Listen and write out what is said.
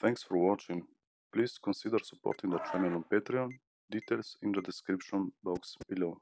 Thanks for watching. Please consider supporting the channel on Patreon. Details in the description box below.